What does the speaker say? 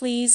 Please